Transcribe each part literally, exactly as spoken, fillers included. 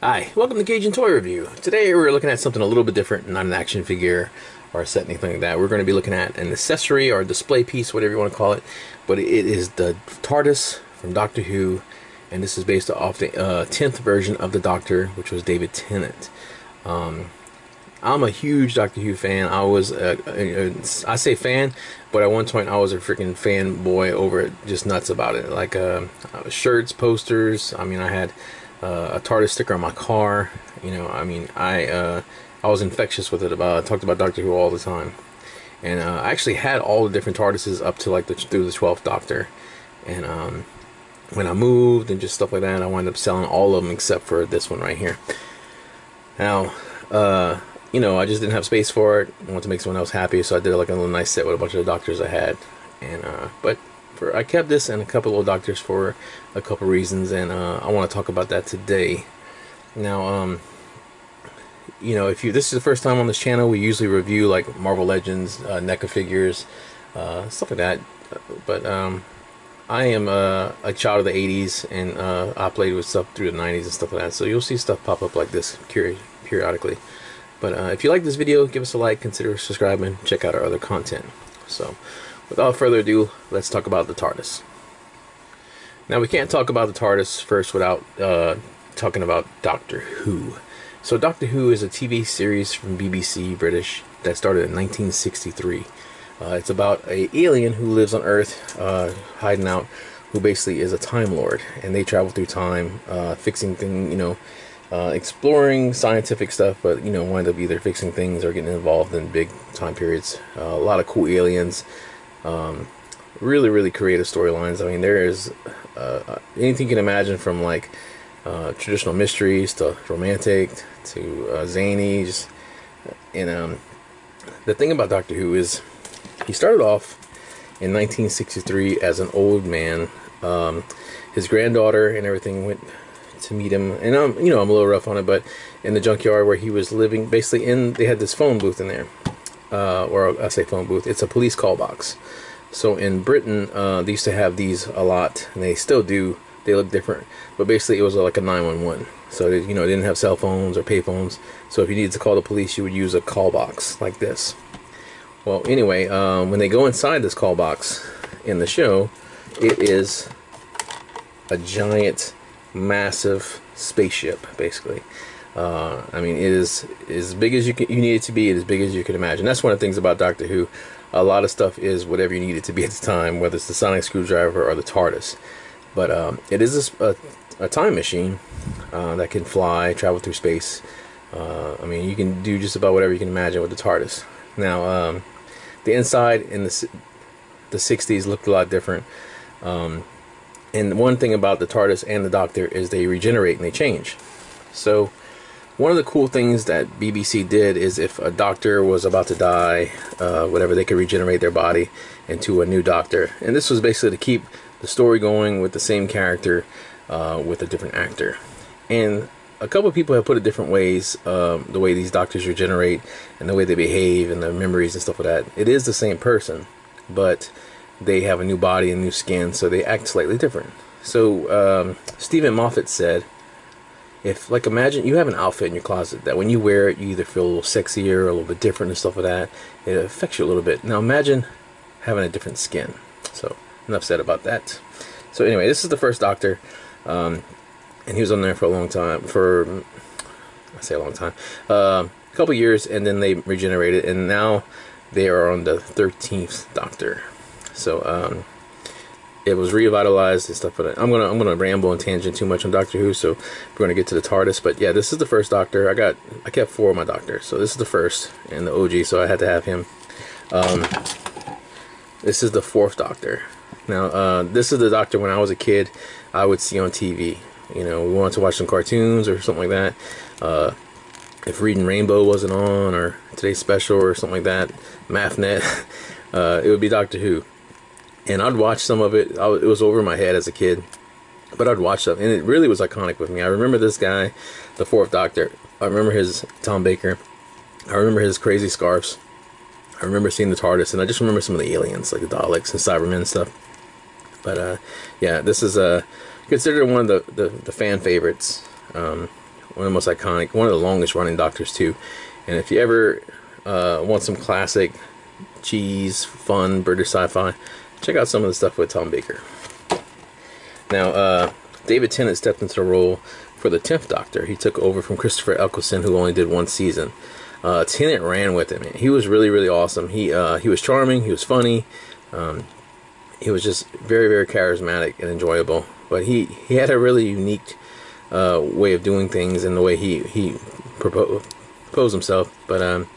Hi, welcome to Gage and Toy Review. Today we're looking at something a little bit different, not an action figure or a set, anything like that. We're going to be looking at an accessory or a display piece, whatever you want to call it. But it is the TARDIS from Doctor Who, and this is based off the uh, tenth version of the Doctor, which was David Tennant. Um, I'm a huge Doctor Who fan. I was, a, a, a, I say fan, but at one point I was a freaking fanboy over it, just nuts about it. Like uh, shirts, posters, I mean I had... Uh, a TARDIS sticker on my car. You know, I mean, I uh, I was infectious with it. About I talked about Doctor Who all the time, and uh, I actually had all the different TARDISes up to like the through the twelfth Doctor. And um, when I moved and just stuff like that, I wound up selling all of them except for this one right here. Now, uh, you know, I just didn't have space for it. I wanted to make someone else happy, so I did like a little nice set with a bunch of the Doctors I had, and uh, but. For, I kept this and a couple of Doctors for a couple reasons, and uh, I want to talk about that today. Now, um, you know, if you this is the first time on this channel, we usually review like Marvel Legends, uh, NECA figures, uh, stuff like that. But um, I am a, a child of the eighties, and uh, I played with stuff through the nineties and stuff like that. So you'll see stuff pop up like this periodically. But uh, if you like this video, give us a like, consider subscribing, check out our other content. So. Without further ado, let's talk about the TARDIS. Now, we can't talk about the TARDIS first without uh, talking about Doctor Who. So, Doctor Who is a T V series from B B C British that started in nineteen sixty-three. Uh, it's about an alien who lives on Earth, uh, hiding out, who basically is a Time Lord, and they travel through time, uh, fixing things, you know, uh, exploring scientific stuff, but you know, wind up either fixing things or getting involved in big time periods. Uh, a lot of cool aliens. Um, really, really creative storylines. I mean, there is uh, anything you can imagine, from like uh, traditional mysteries to romantic to uh, zanies. And um, the thing about Doctor Who is he started off in nineteen sixty-three as an old man. Um, his granddaughter and everything went to meet him, and I'm, you know, I'm a little rough on it, but in the junkyard where he was living, basically, in they had this phone booth in there. Uh, or I say phone booth, it's a police call box. So in Britain, uh, they used to have these a lot, and they still do. They look different, but basically it was like a nine one one. So they, you know, they didn't have cell phones or pay phones, so if you needed to call the police, you would use a call box like this. Well, anyway, um, when they go inside this call box in the show, it is a giant, massive spaceship, basically. Uh, I mean, it is as big as you can, you need it to be, as big as you can imagine. That's one of the things about Doctor Who. A lot of stuff is whatever you need it to be at the time, whether it's the sonic screwdriver or the TARDIS. But um, it is a, a time machine uh, that can fly, travel through space. Uh, I mean, you can do just about whatever you can imagine with the TARDIS. Now, um, the inside in the, the sixties looked a lot different. Um, and one thing about the TARDIS and the Doctor is they regenerate and they change. So... one of the cool things that B B C did is if a doctor was about to die, uh, whatever, they could regenerate their body into a new doctor. And this was basically to keep the story going with the same character, uh, with a different actor. And a couple of people have put it different ways, um, the way these doctors regenerate and the way they behave and their memories and stuff like that. It is the same person, but they have a new body and new skin, so they act slightly different. So um, Stephen Moffat said, if, like, imagine you have an outfit in your closet that when you wear it, you either feel a little sexier or a little bit different and stuff like that. It affects you a little bit. Now, imagine having a different skin. So, enough said about that. So, anyway, this is the first Doctor. Um, and he was on there for a long time. For, I say a long time. Uh, a couple years, and then they regenerated. And now they are on the thirteenth Doctor. So, um... it was revitalized and stuff, but I'm gonna I'm gonna ramble and tangent too much on Doctor Who, so we're gonna get to the TARDIS. But yeah, this is the first Doctor. I got I kept four of my Doctors, so this is the first and the O G, so I had to have him. Um, this is the fourth Doctor. Now uh, this is the Doctor when I was a kid, I would see on T V. You know, we wanted to watch some cartoons or something like that. Uh, if Reading Rainbow wasn't on, or Today's Special or something like that, MathNet, uh, it would be Doctor Who. And I'd watch some of it. I, it was over my head as a kid, but I'd watch stuff, and it really was iconic with me. I remember this guy, the fourth Doctor. I remember his Tom Baker. I remember his crazy scarves. I remember seeing the TARDIS, and I just remember some of the aliens, like the Daleks and Cybermen and stuff. But uh, yeah, this is uh, considered one of the, the, the fan favorites. Um, one of the most iconic, one of the longest running Doctors too. And if you ever uh, want some classic cheese, fun, British sci-fi, check out some of the stuff with Tom Baker. Now, uh, David Tennant stepped into the role for the tenth Doctor. He took over from Christopher Eccleston, who only did one season. Uh, Tennant ran with it, man. He was really, really awesome. He uh, he was charming. He was funny. Um, he was just very, very charismatic and enjoyable. But he, he had a really unique uh, way of doing things and the way he, he propo proposed himself. But um,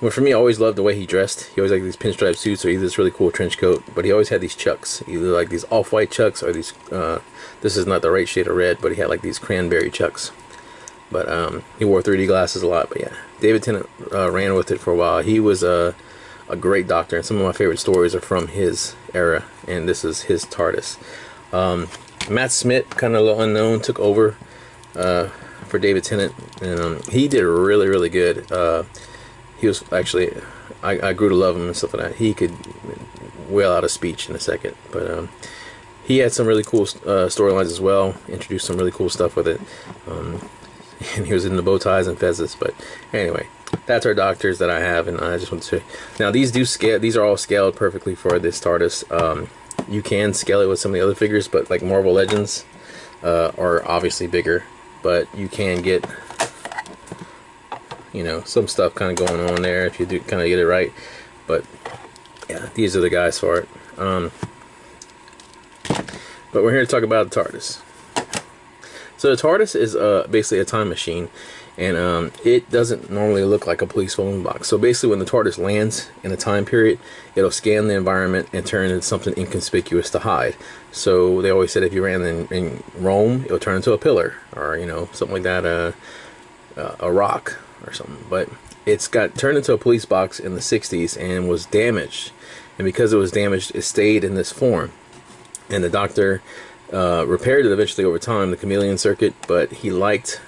well, for me, I always loved the way he dressed. He always had these pinstripe suits or either this really cool trench coat. But he always had these chucks, either like these off-white chucks or these, uh, this is not the right shade of red, but he had like these cranberry chucks. But um, he wore three D glasses a lot. But yeah, David Tennant uh, ran with it for a while. He was a, a great Doctor, and some of my favorite stories are from his era, and this is his TARDIS. Um, Matt Smith, kind of a little unknown, took over uh, for David Tennant, and um, he did really, really good. Uh, he was actually, I, I grew to love him and stuff like that. He could wail out a speech in a second, but um, he had some really cool uh, storylines as well, introduced some really cool stuff with it. Um, And he was in the bow ties and fezzes. But anyway, that's our Doctors that I have, and I just want to. Now these do scale. These are all scaled perfectly for this TARDIS. Um, you can scale it with some of the other figures, but like Marvel Legends uh, are obviously bigger. But you can get, you know, some stuff kind of going on there if you do kind of get it right. But yeah, these are the guys for it. Um, but we're here to talk about the TARDIS. So the TARDIS is uh, basically a time machine, and um, it doesn't normally look like a police phone box. So basically when the TARDIS lands in a time period, it'll scan the environment and turn into something inconspicuous to hide. So they always said if you ran in, in Rome, it'll turn into a pillar or, you know, something like that, uh, uh, a rock or something. But it's got turned into a police box in the sixties and was damaged. And because it was damaged, it stayed in this form. And the Doctor Uh, repaired it eventually over time, the chameleon circuit, but he liked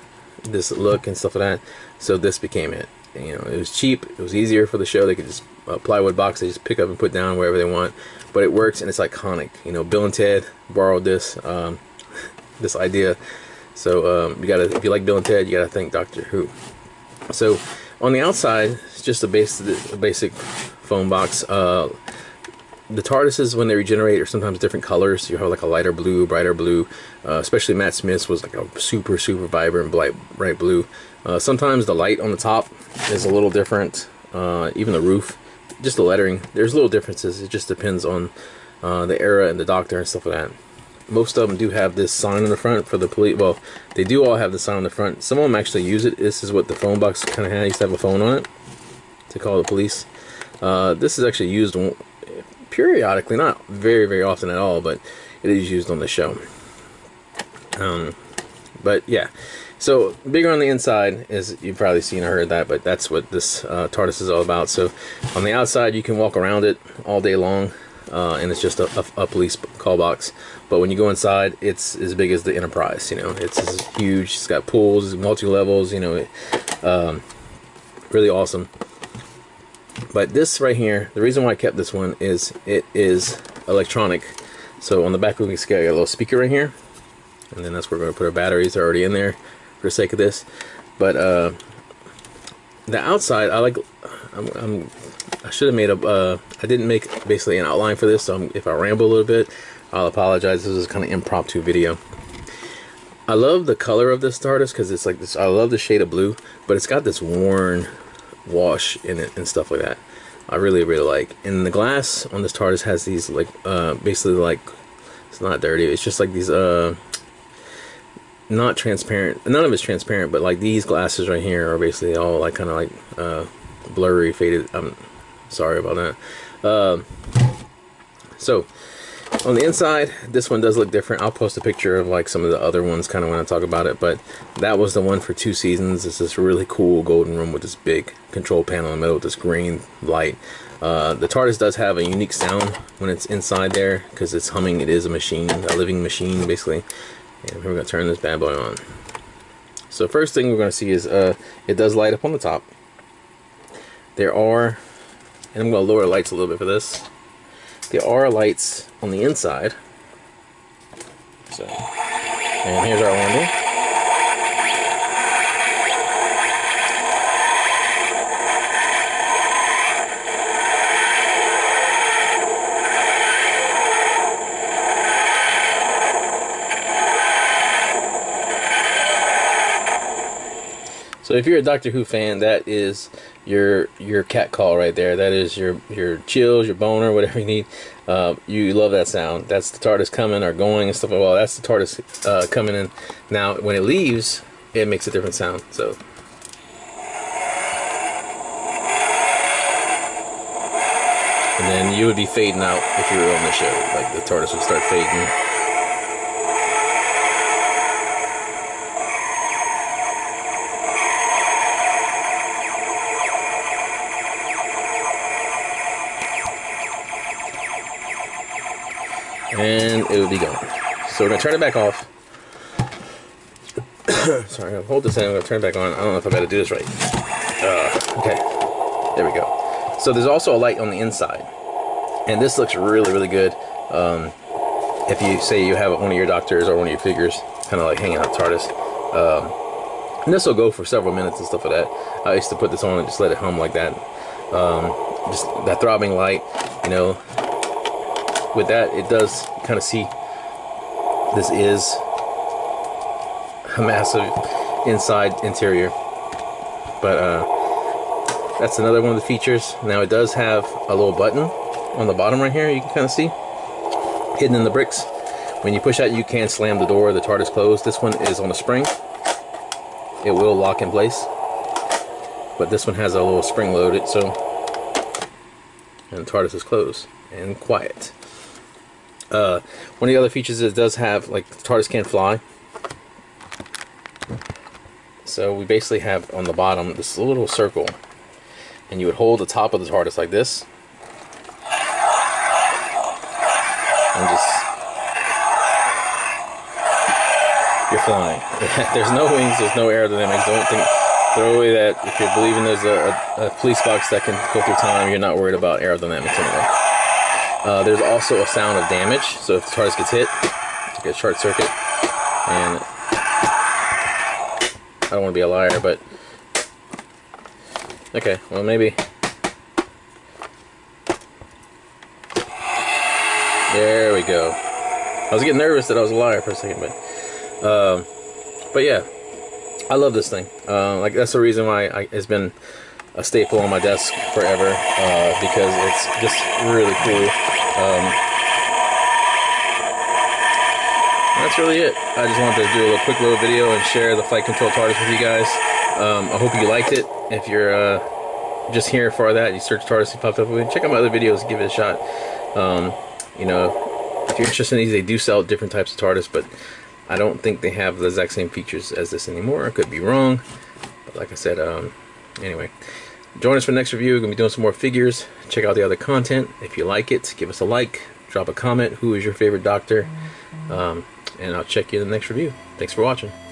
this look and stuff like that, so this became it. And, you know, it was cheap, it was easier for the show. They could just uh, plywood box, they just pick up and put down wherever they want, but it works and it's iconic. You know, Bill and Ted borrowed this um, this idea. So um, you gotta, if you like Bill and Ted, you gotta thank Doctor Who. So on the outside, it's just a basic, a basic phone box. Uh, The TARDISes, when they regenerate, are sometimes different colors. You have like a lighter blue, brighter blue. Uh, especially Matt Smith's was like a super, super vibrant, bright, bright blue. Uh, sometimes the light on the top is a little different. Uh, even the roof, just the lettering. There's little differences. It just depends on uh, the era and the Doctor and stuff like that. Most of them do have this sign on the front for the police. Well, they do all have the sign on the front. Some of them actually use it. This is what the phone box kind of had. It used to have a phone on it to call the police. Uh, this is actually used periodically, not very, very often at all, but it is used on the show. Um, but yeah, so bigger on the inside, as you've probably seen or heard that, but that's what this uh, TARDIS is all about. So on the outside, you can walk around it all day long, uh, and it's just a, a, a police call box. But when you go inside, it's as big as the Enterprise. You know, it's, it's huge. It's got pools, multi levels. You know, um, really awesome. But this right here, the reason why I kept this one is it is electronic. So on the back, we can get a little speaker right here, and then that's where we're going to put our batteries. They're already in there for the sake of this. But uh, the outside, I like. I'm, I'm, I should have made a. Uh, I didn't make basically an outline for this, so I'm, if I ramble a little bit, I'll apologize. This is kind of impromptu video. I love the color of this TARDIS because it's like this. I love the shade of blue, but it's got this worn wash in it and stuff like that. I really, really like. And the glass on this TARDIS has these like uh basically like, it's not dirty, it's just like these uh not transparent, none of it's transparent, but like these glasses right here are basically all like kind of like uh blurry, faded. I'm sorry about that. Um so on the inside, this one does look different. I'll post a picture of like some of the other ones kind of when I talk about it, but that was the one for two seasons. It's this really cool golden room with this big control panel in the middle with this green light. Uh, the TARDIS does have a unique sound when it's inside there because it's humming. It is a machine, a living machine basically. And we're going to turn this bad boy on. So first thing we're going to see is uh, it does light up on the top. There are, and I'm going to lower lights a little bit for this. There are lights on the inside. So, and here's our landing. So if you're a Doctor Who fan, that is your your cat call right there. That is your your chills, your boner, whatever you need. Uh, you love that sound. That's the TARDIS coming or going and stuff. Well, that's the TARDIS uh, coming in. Now, when it leaves, it makes a different sound. So. And then you would be fading out if you were on the show. Like the TARDIS would start fading. And it would be gone. So we're going to turn it back off. Sorry, I'm going to hold this in. I'm going to turn it back on. I don't know if I'm going to do this right. Uh, okay. There we go. So there's also a light on the inside, and this looks really, really good. Um, if you say you have one of your doctors or one of your figures kind of like hanging out TARDIS, um, and this will go for several minutes and stuff like that. I used to put this on and just let it hum like that. Um, just that throbbing light, you know. With that, it does kind of see this is a massive inside interior, but. Uh, That's another one of the features. Now it does have a little button on the bottom right here, you can kind of see, hidden in the bricks. When you push out, you can slam the door, the TARDIS closed. This one is on a spring. It will lock in place. But this one has a little spring loaded, so, and the TARDIS is closed and quiet. Uh, one of the other features is it does have, like, the TARDIS can't fly. So we basically have on the bottom this little circle. And you would hold the top of the TARDIS like this, and just you're flying. There's no wings, there's no aerodynamics. Don't think, throw away that. If you're believing there's a, a, a police box that can go through time, you're not worried about aerodynamics anyway. Uh, there's also a sound of damage. So if the TARDIS gets hit, it's like a short circuit, and I don't want to be a liar, but. Okay, well maybe. There we go. I was getting nervous that I was a liar for a second, but, um, but yeah, I love this thing. Uh, like that's the reason why I, it's been a staple on my desk forever, uh, because it's just really cool. Um, that's really it. I just wanted to do a little quick little video and share the flight control TARDIS with you guys. Um, I hope you liked it. If you're uh, just here for that, you search TARDIS, it popped up. Check out my other videos, give it a shot. Um, you know, if you're interested in these, they do sell different types of TARDIS, but I don't think they have the exact same features as this anymore. I could be wrong, but like I said, um, anyway, join us for the next review. We're gonna be doing some more figures. Check out the other content. If you like it, give us a like, drop a comment. Who is your favorite doctor? Um, and I'll check you in the next review. Thanks for watching.